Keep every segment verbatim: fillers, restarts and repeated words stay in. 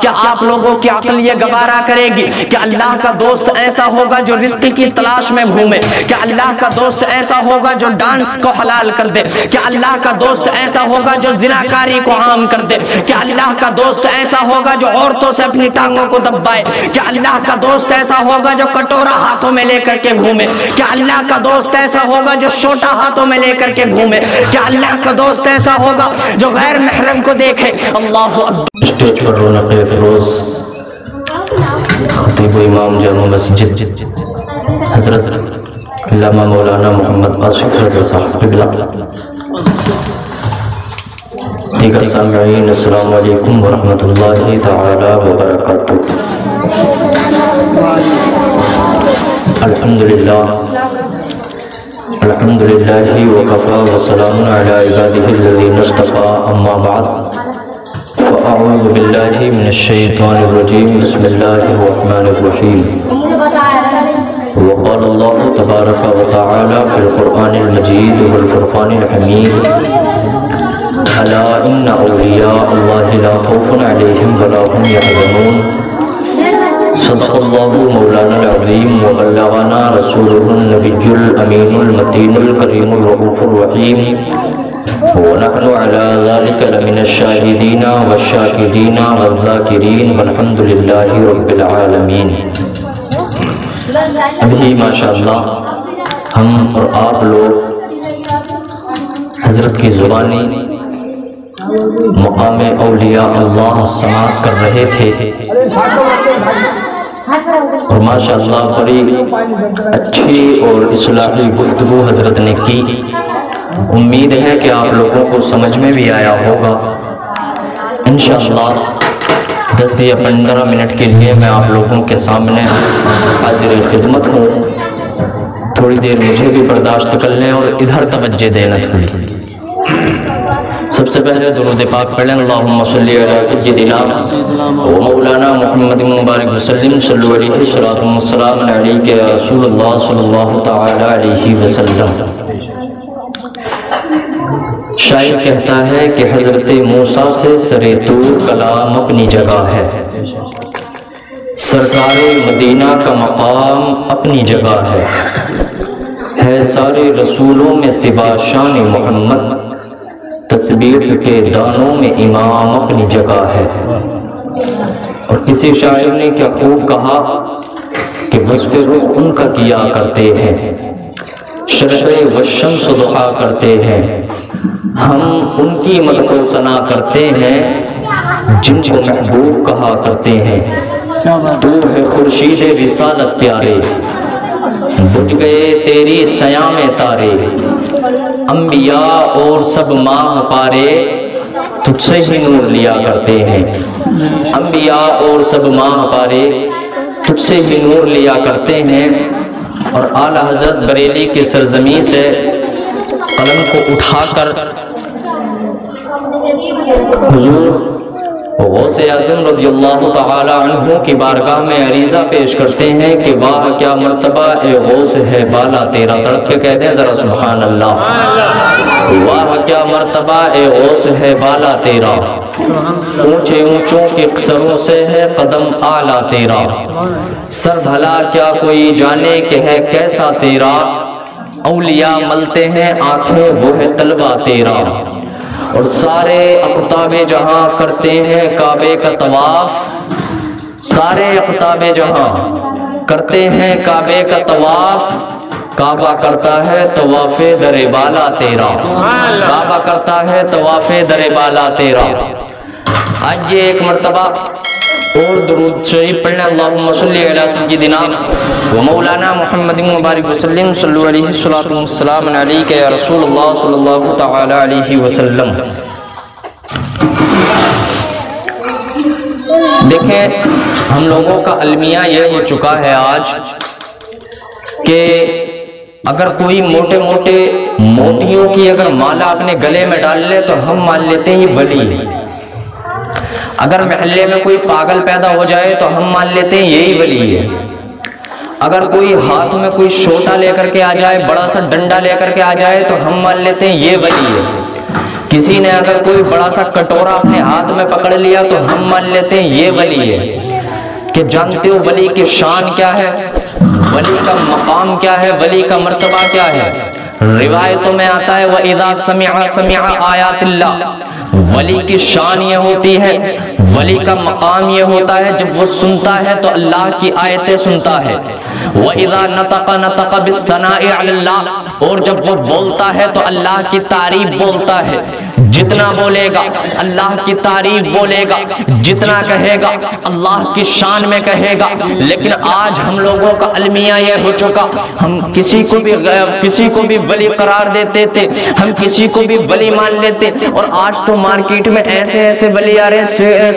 क्या आप लोगों की अक्ल ये गवारा करेगी क्या अल्लाह का दोस्त ऐसा होगा जो रिस्क की तलाश में घूमे, क्या अल्लाह का दोस्त ऐसा होगा जो डांस को हलाल कर दे, क्या अल्लाह का दोस्त ऐसा होगा जो जिनाकारी को आम कर दे, क्या अल्लाह का दोस्त ऐसा होगा जो औरतों से अपनी टांगों को दबाए, क्या अल्लाह का दोस्त ऐसा होगा जो कटोरा हाथों में लेकर के घूमे, क्या अल्लाह का दोस्त ऐसा होगा जो छोटा हाथों में लेकर के घूमे, क्या अल्लाह का दोस्त ऐसा होगा जो गैर महरम को देखे। अल्लाहू अकबर। स्टेज पर रौनक फ़िरोज़ खतीब इमाम जामा मस्जिद हज़रत अल्लामा मौलाना मोहम्मद आसिफ रज़ा साहब दीगर सामईन अस्सलाम वालेकुम वरहमतुल्लाहि तआला वबरकातुहू। अल्हम्दुलिल्लाह अल्हम्दुलिल्लाहि वकफ़ा वसलामुन अला इबादिहि लज़ीना इस्तफ़ा, अम्मा बाद फ़अऊज़ु बिल्लाहि मिनश्शैतानिर्रजीम, बिस्मिल्लाहिर्रहमानिर्रहीम। वक़ाल अल्लाहु तबारक व तआला फ़िल क़ुरआनिल मजीद वल फ़ुरक़ानिल हमीद, अला इन्ना औलिया अल्लाहि ला ख़ौफ़ुन अलैहिम व ला हुम यहज़नून। सल्लल्लाहु मौलाना अज़ीम व मौलाना रसूलुहुन नबियुल अमीनुल मतीनुल करीमुल रऊफुर रहीम व नहनु अला ज़ालिका लमिनश शाहिदीन व शाकिरीन व ज़ाकिरीन वल्हम्दुलिल्लाहि रब्बिल आलमीन। अभी माशाअल्लाह हम और आप लोग हज़रत की ज़ुबानी मक़ाम औलिया अल्लाह समाअत कर रहे थे और माशाअल्लाह बड़ी अच्छी और इस्लाही गुफ्तगू हज़रत ने की। उम्मीद है कि आप लोगों को समझ में भी आया होगा। इंशाअल्लाह दस या पंद्रह मिनट के लिए मैं आप लोगों के सामने हाजिर खिदमत हूँ। थोड़ी देर मुझे भी बर्दाश्त कर लें और इधर तवज्जो देना थोड़ी। सबसे पहले दुरूद पाक पढ़ें, अल्लाहुम्मा सल्ली अला सय्यिदिना व मौलाना मुहम्मद मुबारक वसल्लम, सल्लु अलैहि सल्लतु व सलाम अलैका या रसूलुल्लाह सल्लल्लाहु तआला अलैहि वसल्लम। शायर कहता है कि हज़रत मूसा से सरेतूर कलाम अपनी जगह है, सरकार मदीना का मकाम अपनी जगह है, है सारे रसूलों में सिवा शान मोहम्मद, तस्बीह के दानों में इमाम अपनी जगह है। और किसी शायर ने क्या खूब कहा कि वस्फ़े रुख उनका किया करते हैं, शरफ़े वशम्स दुआ करते हैं, हम उनकी मदको सना करते हैं, जिनको महबूब कहा करते हैं। तू है खुर्शीद रिसालत प्यारे, बुझ गए तेरी सया में तारे, अम्बिया और सब माह पारे, तुझसे ही नूर लिया करते हैं, अम्बिया और सब माह पारे, तुझसे ही नूर लिया करते हैं। और आला हज़रत बरेली के सरजमी से कलम को उठाकर हुजूर गौसे आज़म रज़ियल्लाहु तआला अन्हु की बारगाह में अरीज़ा पेश करते हैं कि वाह क्या मर्तबा ए गौस है बाला तेरा। तड़प के कहते हैं ज़रा सुभान अल्लाह। वाह क्या मर्तबा ए गौस है बाला तेरा, ऊंचे ऊंचों के सरों से है कदम आला तेरा, सर भला क्या कोई जाने के है कैसा तेरा, औलिया मलते हैं आंखें वो है तलबा तेरा। और सारे अक़ताबे जहां करते हैं काबे का तवाफ, सारे अक़ताबे जहां करते हैं काबे का तवाफ, काबा करता है तवाफे दरे बाला तेरा, काबा करता है तवाफे दरे बाला तेरा। आज ये एक मरतबा और दुरूद शरीफ पढ़ना, अल्लाहुम्मा सल्ली अला सय्यिदिना व मौलाना मुहम्मद मुबारक वसल्लम, सल्लु अलैहि सल्लतु व सलाम अलैका या रसूलुल्लाह सल्लल्लाहु तआला अलैहि वसल्लम। देखें हम लोगों का अलमिया ये हो चुका है आज के अगर कोई मोटे मोटे मोतियों की अगर माला अपने गले में डाल ले तो हम मान लेते हैं ये वली, अगर महल्ले में कोई पागल पैदा हो जाए तो हम मान लेते हैं यही वली है, अगर कोई हाथ में कोई छोटा लेकर के आ जाए, बड़ा सा डंडा लेकर के आ जाए तो हम मान लेते हैं ये वली है, किसी ने अगर कोई बड़ा सा कटोरा अपने हाथ में पकड़ लिया तो हम मान लेते हैं ये वली है। कि जानते हो वली की शान क्या है, वली का मकाम क्या है, वली का मर्तबा क्या है। रिवायतों में आता है व इदा समिअ समिअ आयातिल्लाह, वली की शान ये होती है, वली का मकाम ये होता है जब वो सुनता है तो अल्लाह की आयतें सुनता है। व इज़ा नतक़ा नतक़ा बिस्सनाए अल्लाह, और जब वो बोलता है तो अल्लाह की तारीफ बोलता है। जितना बोलेगा अल्लाह की तारीफ बोलेगा, जितना कहेगा अल्लाह की शान में कहेगा। लेकिन आज हम लोगों का अलमिया ये हो चुका, हम किसी को भी किसी को भी वली करार देते थे, हम किसी को भी वली मान लेते, और आज तो मार्केट में ऐसे ऐसे वली आ रहे,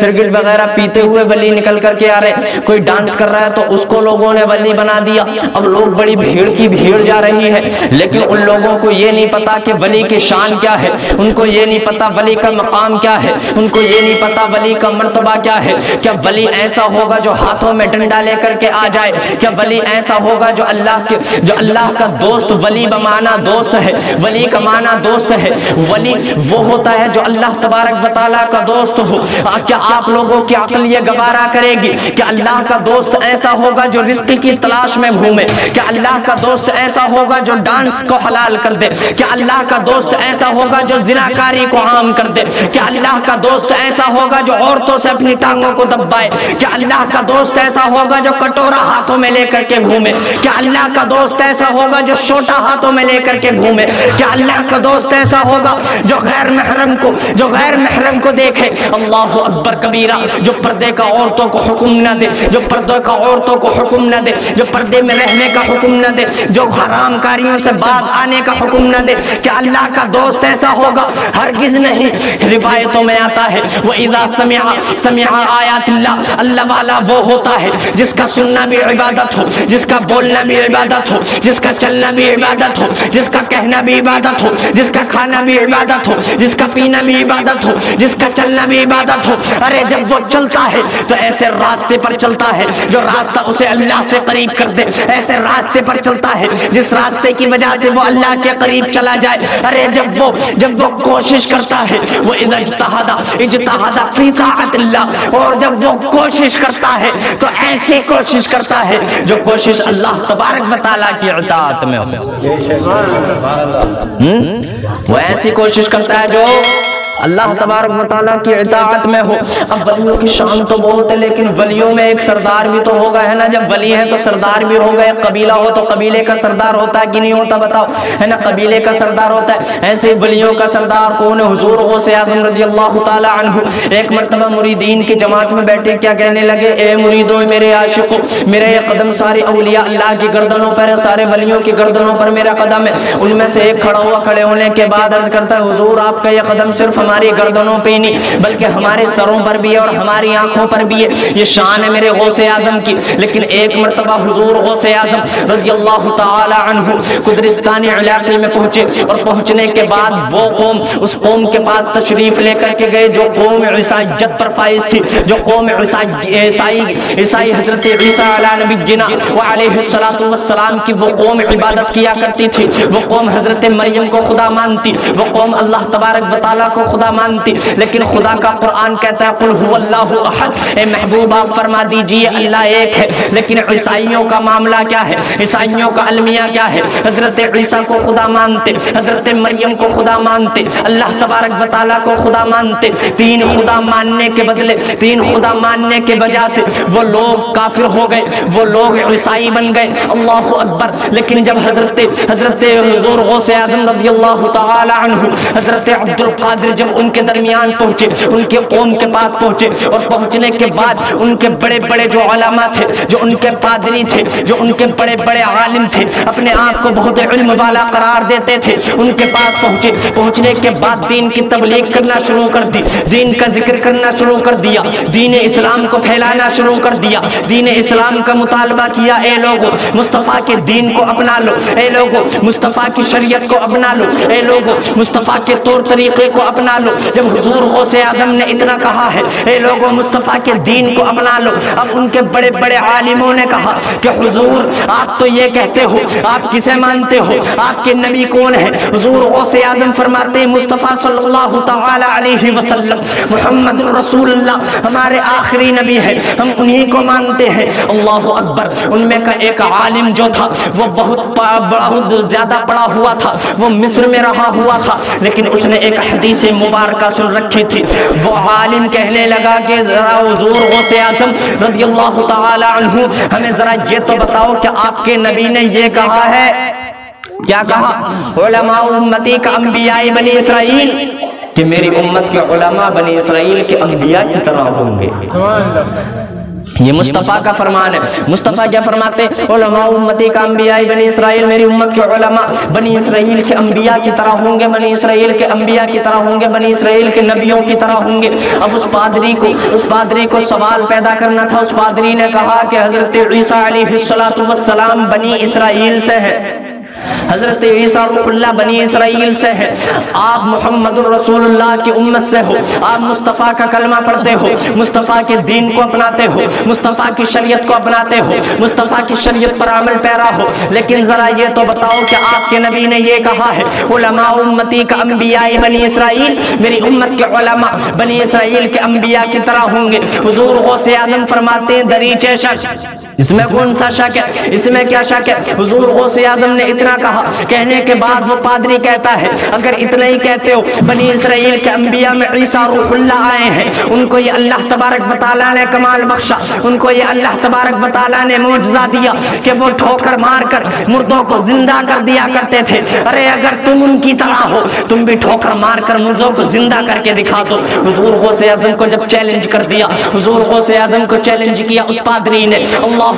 सिगरेट वगैरह पीते हुए वली निकल करके आ रहे। कोई डांस कर रहा है तो उसको लोगों ने वली बना दिया। अब लोग बड़ी भीड़ की भीड़ जा रही है, लेकिन उन लोगों को ये नहीं पता कि वली की शान क्या है, उनको ये नहीं पता वली का मकाम क्या है, उनको ये नहीं पता वली का मर्तबा क्या है। क्या वली ऐसा होगा जो हाथों में डंडा लेकर के आ जाए? क्या वली ऐसा होगा जो अल्लाह के जो अल्लाह का दोस्त, वली बमाना दोस्त है, वली का माना दोस्त है। वली वो होता है जो अल्लाह तबारक व तआला का दोस्त हो। क्या आप लोगों की अक्ल ये गवारा करेगी क्या अल्लाह का दोस्त ऐसा होगा जो रिस्क की तलाश में घूमे? क्या अल्लाह का दोस्त ऐसा होगा जो डांस को हलाल कर दे? क्या अल्लाह का दोस्त ऐसा होगा जो जिनाकारी को आम कर दे? क्या अल्लाह का दोस्त ऐसा होगा जो औरतों से अपनी टांगों को दबाए? क्या अल्लाह का दोस्त ऐसा होगा जो कटोरा हाथों में लेकर के घूमे? क्या अल्लाह का दोस्त ऐसा होगा जो छोटा हाथों में लेकर के घूमे? क्या अल्लाह का दोस्त ऐसा होगा जो गैर महरम को जो गैर महरम को देखे? अल्लाह अकबर कबीरा। जो पर्दे का औरतों को हुक्म ना दे, जो पर्दे का औरतों को हुक्म ना दे, जो पर्दे में रहने का हुक्म ना दे, जो हराम कारियों से बाज आने का हुक्म ना दे। क्या अल्लाह का दोस्त ऐसा होगा? हरगिज नहीं। रिवायतों में आता है वो इज़ा समिअ समिअ आयातिल्लाह, अल्लाह वाला वो होता है जिसका सुनना भी इबादत हो, जिसका बोलना भी इबादत हो, जिसका चलना भी इबादत हो, जिसका कहना भी इबादत हो, जिसका खाना भी इबादत हो, जिसका पीना भी इबादत हो, जिसका चलना भी इबादत हो। अरे जब वो चलता है तो ऐसे रास्ते पर चलता है जो रास्ता उसे अल्लाह से करीब कर दे, ऐसे रास्ते पर चलता है जिस रास्ते की वजह से वो अल्लाह के करीब चला जाए। अरे जब वो जब वो कोशिश करता है वो इज़ा इज्तहदा इज्तहदा फी ताअतिल्लाह, और जब वो कोशिश करता है तो ऐसी कोशिश करता है जो कोशिश अल्लाह तबारक व तआला की इताअत में हो। वो ऐसी कोशिश करता है जो अल्लाह तबारक व तआला की इताअत में हो। अब वलियों की शान तो बहुत है, लेकिन वलियों में एक सरदार भी तो होगा, है ना? जब वली है तो सरदार भी होगा। एक कबीला हो तो कबीले का सरदार होता है कि नहीं होता, बताओ, है ना? कबीले का सरदार होता है। ऐसे वलियों का सरदार कौन है? हुजूर गौसे आज़म रज़ियल्लाहु तआला अन्हु एक मरतबा मुरीदीन की जमात में बैठे क्या कहने लगे, ए मुरीदो, मेरे आशिको, मेरे ये कदम सारे औलिया अल्लाह की गर्दनों पर है, सारे वलियों की गर्दनों पर मेरा कदम है। उनमें से एक खड़ा हुआ, खड़े होने के बाद अर्ज करता है, हुजूर आपका यह कदम सिर्फ हमारी गर्दनों पे ही नहीं बल्कि हमारे सरों पर भी है और हमारी आंखों पर भी है, ये शान है मेरे गौसे आजम की। लेकिन एक मरतबा हुजूर गौसे आजम रज़ियल्लाहु तआला अन्हु कुद्रिस्तानी इलाके में पहुंचे, और पहुंचने के बाद वो कौम उस कौम के पास तशरीफ लेकर के गए जो कौम ईसाईयत पर फाइज थी, जो कौम ईसाई ईसाई हजरत ईसा अला नबीना व अलैहि सलातु वस्सलाम की वो कौम इबादत किया करती थी, वो कौम हजरत मरियम को खुदा मानती, वो कौम अल्लाह तबारक व तआला को खुदा मानती। लेकिन खुदा का कुरान कहता है कुल हुवल्लाहु अहद, ए महबूबा फरमा दीजिए अल्लाह एक है। लेकिन ईसाइयों का मामला क्या है, ईसाइयों का अलमिया क्या है? हजरत ईसा को खुदा मानते, हजरत मरियम को खुदा मानते, अल्लाह तबारक व तआला को खुदा मानते। तीन खुदा मानने के बदले, तीन खुदा मानने के वजह से वो लोग काफिर हो गए, वो लोग ईसाई बन गए। अल्लाहु अकबर। लेकिन जब हजरत हजरत हुजूर गौसे आज़म रज़ियल्लाहु तआला अन्हु हजरत अब्दुल कादिर जब उनके दरमियान पहुंचे, उनके कौम के पास पहुंचे, और पहुंचने के बाद उनके बड़े बड़े जो उलमा थे, जो उनके पादरी थे, जो उनके बड़े बड़े आलिम थे, अपने आप को बहुत इल्म वाला करार देते थे, उनके पास पहुंचे। पहुंचने के बाद दीन की तबलीग करना शुरू कर दी, दीन का जिक्र करना शुरू कर दिया, दीन इस्लाम को फैलाना शुरू कर दिया, दीन इस्लाम का मुतालबा किया, ए लोगो मुस्तफ़ा के दीन को अपना लो, ए लोगो मुस्तफ़ा की शरीयत को अपना लो, ए लोगो मुस्तफ़ा के तौर तरीके को अपना लो। जब हुजूर गौसे आजम ने इतना कहा है, ए लोगों मुस्तफ़ा के दीन को अपना लो। अब उनके बड़े बड़े आलिमों ने कहा कि हुजूर आप तो ये कहते हो, आप किसे मानते हो, आपके नबी कौन है? हुजूर गौसे आजम फरमाते हैं मुस्तफ़ा सल्लल्लाहु तआला अलैहि वसल्लम मुहम्मदुर रसूलुल्लाह हमारे आखिरी नबी है, हम उन्हीं को मानते हैं। अल्लाहु अकबर। उनमें का एक आलिम जो था वो बहुत बहुत ज्यादा पड़ा हुआ था, वो मिस्र में रहा हुआ था, लेकिन उसने एक हदीस मुबारक सुन रखी थी। वो आलिम कहने लगा कि जरा हुजूर गौसे आज़म रज़ियल्लाहु तआला अन्हु हमें जरा ये तो बताओ कि आपके नबी ने ये कहा है, क्या कहा उलमा उम्मती का अंबियाए बनी इसराइल, कि मेरी उम्मत के उलमा बनी इसराइल के अंबिया की तरह होंगे। ये मुस्तफ़ा का फरमान है। मुस्तफ़ा क्या फरमाते हैं? उलमा उम्मती का अंबिया बनी इसराइल, मेरी उम्मत के उलमा बनी इसराइल के अंबिया की तरह होंगे, बनी इसराइल के अंबिया की तरह होंगे, बनी इसराइल के नबियों की तरह होंगे। अब उस पादरी को उस पादरी को सवाल पैदा करना था। उस पादरी ने कहा कि हज़रत ईसा अलैहिस्सलातु वस्सलाम बनी इसराइल से है, हज़रत ईसा रुहुल्लाह बनी इसराइल से है, आप मुहम्मद रसूलुल्लाह की उम्मत से हो, आप मुस्तफ़ा का कलमा पढ़ते हो, मुस्तफ़ा के दीन को अपनाते हो, मुस्तफ़ा की शरीयत को अपनाते हो, मुस्तफ़ा की शरीयत पर अमल पैरा हो, लेकिन ज़रा ये तो बताओ कि आपके नबी ने ये कहा है उलमा उम्मती का अम्बिया बनी इसराइल, मेरी उम्मत के उलमा बनी इसराइल के अम्बिया की तरह होंगे। हुजूर गौसे आज़म फरमाते हैं दरीचे शक, इसमें कौन सा शक है, इसमें क्या शक है? हुजूर गौसे आज़म ने इतना कहा, कहने के बाद वो पादरी कहता है अगर इतना ही कहते हो, बनी इसराइल के अंबिया में ईसा रूहुल्लाह आए हैं, उनको ये अल्लाह तबारक व तआला ने कमाल बख्शा, उनको ये अल्लाह तबारक व तआला ने मुआज़ा दिया कि वो ठोकर मार कर मुर्दों को जिंदा कर दिया करते थे। अरे अगर तुम उनकी तरह हो, तुम भी ठोकर मार कर मुर्दों को जिंदा करके दिखा दो। हुजूर गौसे आज़म को जब चैलेंज कर दिया, हुजूर गौसे आज़म को चैलेंज किया उस पादरी ने,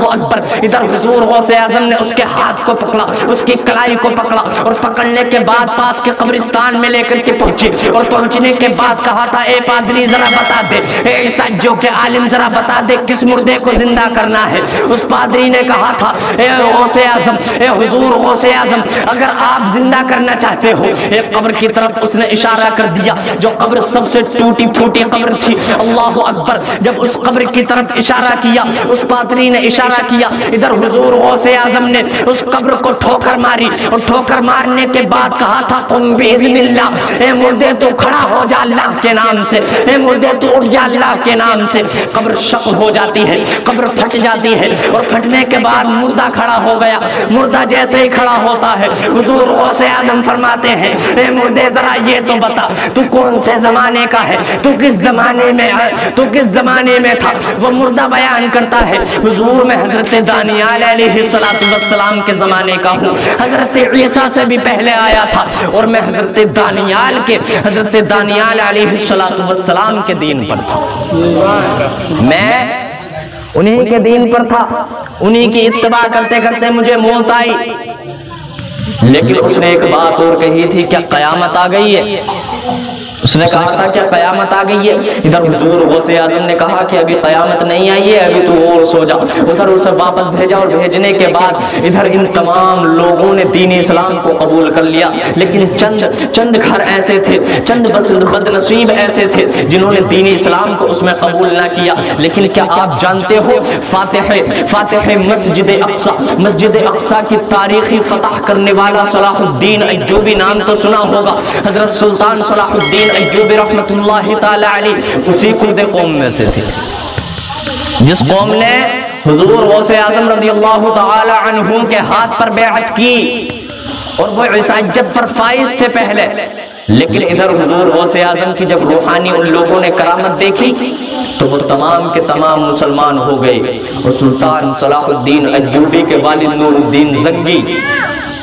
अकबर। इधर हुजूर गौसे आज़म ने उसके हाथ को पकड़ा, उसकी कलाई को पकड़ा, और पकड़ने के बाद पास के कब्रिस्तान में लेकर के पहुंचे, और पहुंचने के बाद कहा था ए पादरी जरा बता दे, ए ईसाइयों के आलिम जरा बता दे किस मुर्दे को जिंदा करना है। उस पादरी ने कहा था ए गौसे आज़म, ए हुजूर गौसे आज़म, अगर आप जिंदा करना चाहते हो, एक कब्र की तरफ उसने इशारा कर दिया जो कब्र सबसे टूटी फूटी कब्र थी। अल्लाह अकबर। जब उस कब्र की तरफ इशारा किया, उस पादरी ने इशारा किया, इधर हुजूर गौसे आज़म ने उस कब्र को ठोकर मारी, और ठोकर मारने के बाद कहा था तुम बिइज़्निल्लाह, ए मुर्दे तू खड़ा हो जा अल्लाह के नाम से, ए मुर्दे तू उठ जा अल्लाह के नाम से। कब्र शक हो जाती है, कब्र फट जाती है, और फटने के बाद मुर्दा खड़ा हो गया। मुर्दा जैसे ही खड़ा होता है, हुजूर गौसे आज़म फरमाते हैं ए मुर्दे जरा ये तो बता तू कौन से जमाने का है, तू किस जमाने में है, तू किस जमाने में था? वो मुर्दा बयान करता है हुजूर मैं हजरत दानियाल अलैहिस्सलाम के जमाने का हूँ, हजरत ईसा से भी पहले आया था, और मैं हजरत दानियाल के हजरत दानियाल अलैहिस्सलाम के दीन पर था, मैं उन्हीं के दीन पर था, उन्हीं की इत्तबा करते करते मुझे मौत आई। लेकिन उसने एक बात और कही थी, क्या कयामत आ गई है? उसने कहा था क्या कयामत आ गई है? इधर हुजूर गौसे आज़म ने कहा कि अभी कयामत नहीं आई है, अभी तू और सो जा। उधर उसे वापस भेजा, और भेजने के बाद इधर इन तमाम लोगों ने दीन इस्लाम को कबूल कर लिया, लेकिन चंद चंद घर ऐसे थे, चंद बदनसीब ऐसे थे जिन्होंने दीन इस्लाम को उसमें कबूल ना किया। लेकिन क्या आप जानते हो फातिह फातिह मस्जिद अक्सा मस्जिद अक्सा की तारीखी फतह करने वाला सलाहुद्दीन अय्यूबी, नाम तो सुना होगा, हजरत सुल्तान सलाहुद्दीन अय्यूबी रहमतुल्लाहि ताला अलैह उसी कुर्दे कौम में से थे जिस कौम ने हुजूर गौसे आज़म रज़ियल्लाहु ताला अन्हुम के हाथ पर बेअत की, और वो ईसाईयत पर फाइज थे पहले। लेकिन इधर हुजूर गौसे आज़म की जब रूहानी उन लोगों ने करामत देखी तो वो तमाम के तमाम मुसलमान हो गए, और सुल्तान सलाहुद्दीन अय्यूबी के वालिद नूरुद्दीन ज़ंगी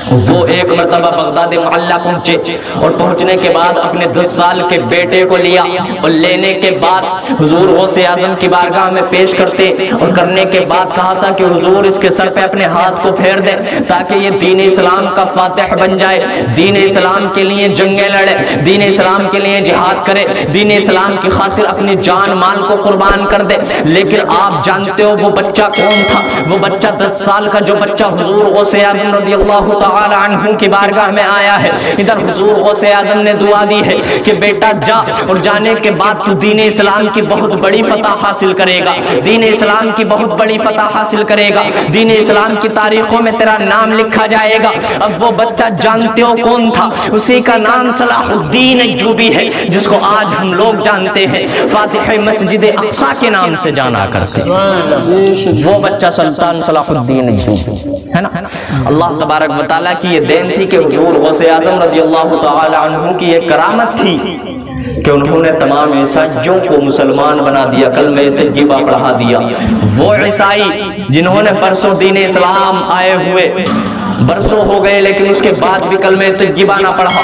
वो एक मरतबा बगदाद मोहल्ला पहुंचे, और पहुंचने के बाद अपने दस साल के बेटे को लिया, और लेने के बाद हुजूर गौसे आज़म की बारगाह में पेश करते, और करने के बाद कहा था कि हुजूर इसके सर पे अपने हाथ को फेर दें ताकि ये दीन इस्लाम का फातिह बन जाए, दीन इस्लाम के लिए जंगे लड़े, दीन इस्लाम के लिए जिहाद करे, दीन इस्लाम की खातिर अपनी जान माल को कुर्बान कर दे। लेकिन आप जानते हो वो बच्चा कौन था? वो बच्चा दस साल का जो बच्चा हुजूर गौसे आज़म रज़ियल्लाहु तआला अन्हु की बारगाह में आया है। इधर हुजूर गौसे आजम ने दुआ दी है कि बेटा जा, और जाने के बाद तू दीन इस्लाम की बहुत बड़ी फतह हासिल करेगा, दीन इस्लाम की बहुत बड़ी फतह हासिल करेगा, दीन इस्लाम की तारीखों में तेरा नाम लिखा जाएगा। अब वो बच्चा जानते हो कौन था? उसी का नाम सलाहुद्दीन अय्यूबी है, जिसको आज हम लोग जानते हैं फातिह मस्जिद अक्सा के नाम से जाना करते हैं। वो बच्चा सुल्तान सलाहुद्दीन अय्यूबी है ना। अल्लाह तबारक व तआला की ये देन थी कि हुजूर गौसे आज़म रज़ियल्लाहु तआला अन्हु की ये करामत थी कि उन्होंने तमाम ईसाइयों को मुसलमान बना दिया, कलमे तय्यबा पढ़ा दिया। वो ईसाई जिन्होंने बरसों दीन इस्लाम आए हुए बरसों हो गए, लेकिन उसके बाद भी कलमे तय्यबा ना पढ़ा।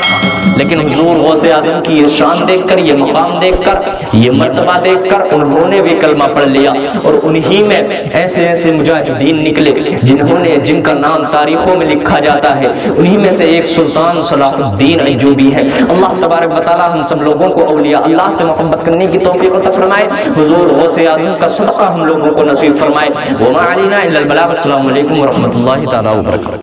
लेकिन हुजूर गौसे आज़म की ये शान देखकर, ये मकाम देखकर, ये मर्तबा देखकर उन्होंने भी कलमा पढ़ लिया। और उन्हीं में ऐसे ऐसे मुजाहिदीन निकले जिन्होंने जिनका नाम तारीखों में लिखा जाता है। उन्हीं में से एक सुल्तान सलाहुद्दीन अय्यूबी है। अल्लाह तबारक व तआला हम सब लोगों को औलिया अल्लाह से मोहब्बत करने की तौफीक अता फरमाए। हुजूर गौसे आज़म का सदका हम लोगों को नसीब फरमाए। व मा अलैना इल्ला अल बलाग। अस्सलाम वालेकुम व रहमतुल्लाहि तआला व बरकातहू।